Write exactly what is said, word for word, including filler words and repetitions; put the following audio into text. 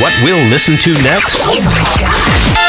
what we'll listen to next? Oh my God.